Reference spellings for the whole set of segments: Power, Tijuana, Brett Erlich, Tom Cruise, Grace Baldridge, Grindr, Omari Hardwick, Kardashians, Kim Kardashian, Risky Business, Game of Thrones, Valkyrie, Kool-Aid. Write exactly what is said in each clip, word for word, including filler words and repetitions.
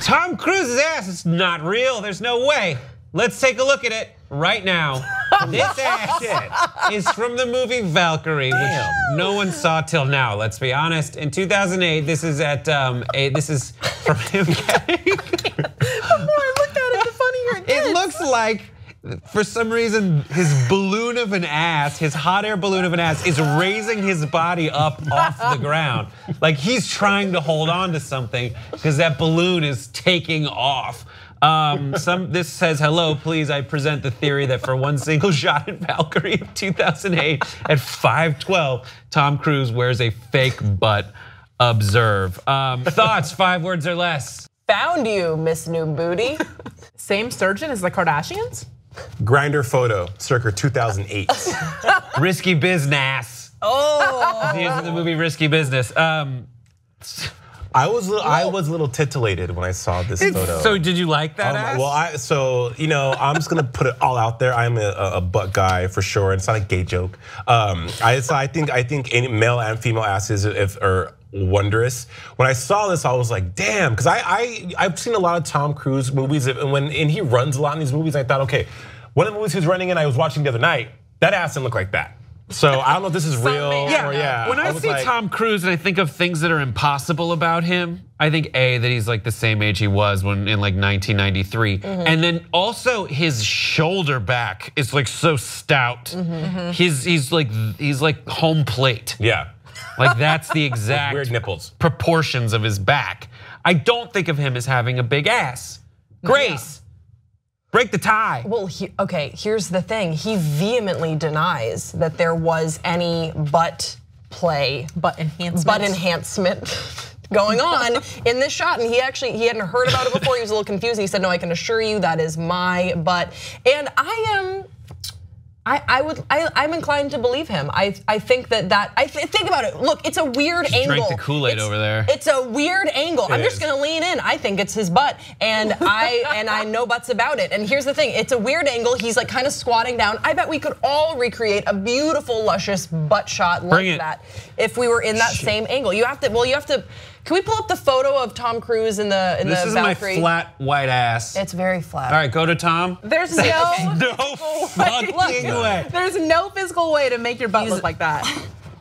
Tom Cruise's ass is not real. There's no way. Let's take a look at it right now. This ass is from the movie Valkyrie, which no one saw till now. Let's be honest. In two thousand eight, this is at um, a, this is from him. The more I looked at it, the funnier it gets. It looks like, for some reason, his balloon of an ass, his hot air balloon of an ass, is raising his body up off the ground. Like he's trying to hold on to something because that balloon is taking off. Um, some this says, hello, please, I present the theory that for one single shot at Valkyrie of two thousand eight at five twelve, Tom Cruise wears a fake butt. Observe. Um, thoughts, five words or less. Found you, Miss New Booty. Same surgeon as the Kardashians? Grindr photo, circa two thousand eight. Risky Business. Oh. These are the movie Risky Business. Um, I was little, I was a little titillated when I saw this it's, photo. So did you like that um, ass? Well, I, so you know, I'm just gonna put it all out there. I'm a, a butt guy for sure, and it's not a gay joke. Um, I so I think I think any male and female asses if are wondrous. When I saw this, I was like, damn, because I I I've seen a lot of Tom Cruise movies, and when and he runs a lot in these movies. I thought, okay, one of the movies he was running in, I was watching the other night. That ass didn't look like that. So I don't know if this is real yeah. or yeah. When I, I see like, Tom Cruise and I think of things that are impossible about him, I think A, that he's like the same age he was when in like nineteen ninety-three. Mm-hmm. And then also his shoulder back is like so stout. Mm-hmm. He's he's like he's like home plate. Yeah. Like that's the exact weird nipples proportions of his back. I don't think of him as having a big ass. Grace. Yeah. Break the tie. Well, he, okay, here's the thing. He vehemently denies that there was any butt play, butt enhancement, butt enhancement going on in this shot. And he actually, he hadn't heard about it before. He was a little confused. He said, no, I can assure you that is my butt. And I am, I, I would, I, I'm inclined to believe him. I, I think that that, I th think about it. Look, it's a weird Just angle. Drink the Kool-Aid over there. It's a weird angle. It I'm is. just gonna lean in. I think it's his butt, and I and I know butts about it. And here's the thing: it's a weird angle. He's like kind of squatting down. I bet we could all recreate a beautiful, luscious butt shot like that if we were in that Shit. same angle. You have to. Well, you have to. Can we pull up the photo of Tom Cruise in the in this the Valkyrie? This is my flat white ass. It's very flat. All right, go to Tom. There's no no fucking way. way. There's no physical way to make your butt He's, look like that.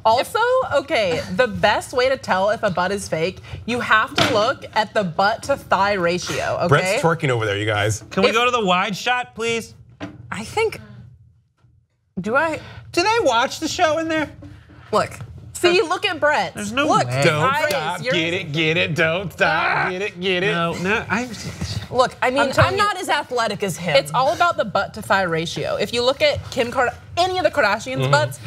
Also, okay, the best way to tell if a butt is fake, you have to look at the butt to thigh ratio. Okay. Brett's twerking over there, you guys. Can we if, go to the wide shot, please? I think. Do I? Do they watch the show in there? Look. See, look at Brett. There's no look, way. Don't guys, stop, get it, get it, don't stop, ah. get it, get it. No, no, I. Look, I mean, I'm, I'm not you, as athletic as him. It's all about the butt to thigh ratio. If you look at Kim Kardashian, any of the Kardashians' mm-hmm. butts,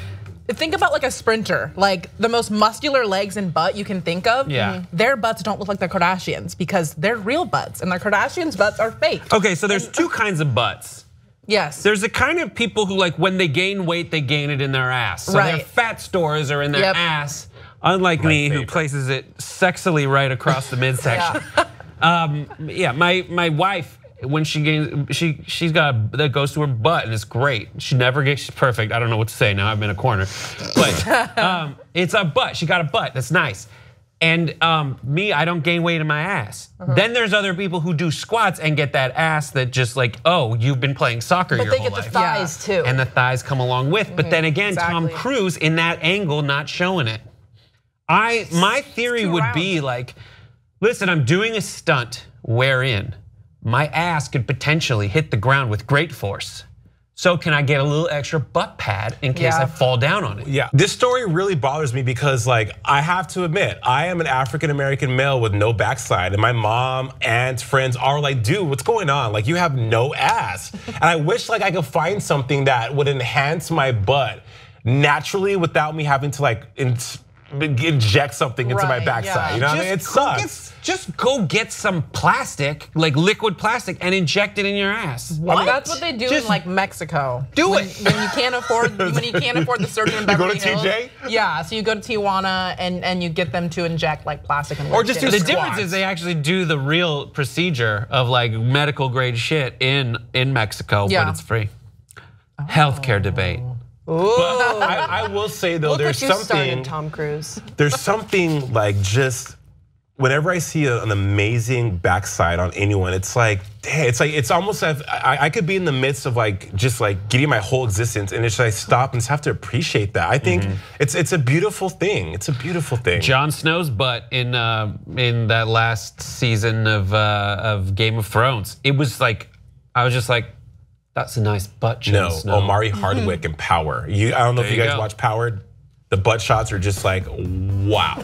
think about like a sprinter, like the most muscular legs and butt you can think of. Yeah. Their butts don't look like the Kardashians because they're real butts, and the Kardashians' butts are fake. Okay, so there's and, two kinds of butts. Yes. There's a kind of people who like when they gain weight, they gain it in their ass. So right. their fat stores are in their yep. ass, unlike my me favorite. who places it sexily right across the midsection. yeah. Um, yeah, my my wife, when she gains, she, she's got, that goes to her butt and it's great. She never gets, she's perfect. I don't know what to say now, I'm in a corner. But um, it's a butt, she got a butt, that's nice. And um, me, I don't gain weight in my ass. Uh-huh. Then there's other people who do squats and get that ass that just like, oh, you've been playing soccer but your whole life. But they get the thighs yeah. too. And the thighs come along with. Mm-hmm. But then again, exactly. Tom Cruise in that angle, not showing it. I, my theory would round. be like, listen, I'm doing a stunt wherein my ass could potentially hit the ground with great force. So can I get a little extra butt pad in case yeah. I fall down on it? Yeah, this story really bothers me because like, I have to admit, I am an African-American male with no backside and my mom, aunt, friends are like, dude, what's going on? Like you have no ass. And I wish like I could find something that would enhance my butt naturally without me having to like, inject something into right, my backside, yeah. you know just what I mean? It sucks. Get, just go get some plastic, like liquid plastic, and inject it in your ass. What? I mean, that's what they do just in like Mexico. Do when, it when you can't afford when you can't afford the surgery. You go to T J. Yeah, so you go to Tijuana and and you get them to inject like plastic and. Or just do the squats. Difference is they actually do the real procedure of like medical grade shit in in Mexico, yeah. but it's free. Oh. Healthcare debate. But I, I will say though, Look there's what you something. Started, Tom Cruise. There's something like just whenever I see a, an amazing backside on anyone, it's like, dang, it's like it's almost like I, I could be in the midst of like just like getting my whole existence, and it's like stop and just have to appreciate that. I think mm-hmm. it's it's a beautiful thing. It's a beautiful thing. Jon Snow's butt in uh, in that last season of uh, of Game of Thrones, it was like I was just like, that's a nice butt. Jon no, Snow. Omari Hardwick mm-hmm. and Power. You, I don't know there if you guys go. watch Power. The butt shots are just like, wow.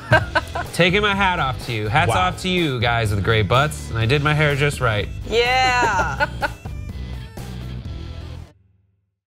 Taking my hat off to you. Hats wow. off to you guys with the great butts. And I did my hair just right. Yeah.